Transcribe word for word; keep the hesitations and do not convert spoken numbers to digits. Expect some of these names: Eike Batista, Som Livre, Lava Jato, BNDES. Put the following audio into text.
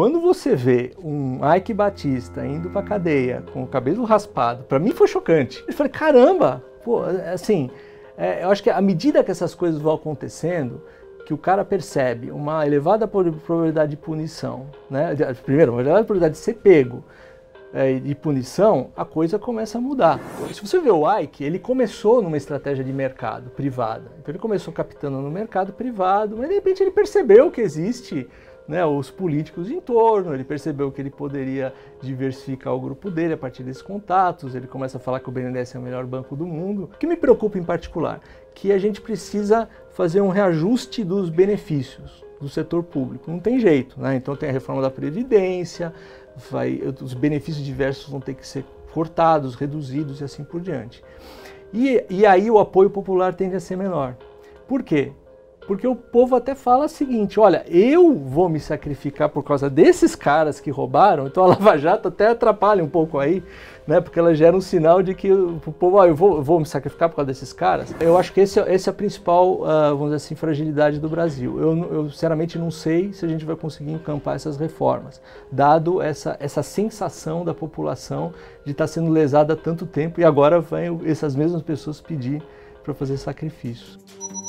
Quando você vê um Eike Batista indo pra cadeia com o cabelo raspado, pra mim foi chocante. Eu falei, caramba, pô, assim, é, eu acho que à medida que essas coisas vão acontecendo, que o cara percebe uma elevada probabilidade de punição, né? Primeiro, uma elevada probabilidade de ser pego é, e punição, a coisa começa a mudar. Se você vê o Eike, ele começou numa estratégia de mercado privada. Então ele começou captando no mercado privado, mas de repente ele percebeu que existe, né, os políticos em torno, ele percebeu que ele poderia diversificar o grupo dele a partir desses contatos, ele começa a falar que o B N D E S é o melhor banco do mundo. O que me preocupa em particular? Que a gente precisa fazer um reajuste dos benefícios do setor público, não tem jeito, né? Então tem a reforma da Previdência, vai, os benefícios diversos vão ter que ser cortados, reduzidos e assim por diante. E, e aí o apoio popular tende a ser menor. Por quê? Porque o povo até fala o seguinte, olha, eu vou me sacrificar por causa desses caras que roubaram, então a Lava Jato até atrapalha um pouco aí, né, porque ela gera um sinal de que o povo, ó, eu vou, eu vou me sacrificar por causa desses caras. Eu acho que esse, esse é a principal, uh, vamos dizer assim, fragilidade do Brasil. Eu, eu sinceramente não sei se a gente vai conseguir encampar essas reformas, dado essa, essa sensação da população de estar sendo lesada há tanto tempo e agora vêm essas mesmas pessoas pedir para fazer sacrifício.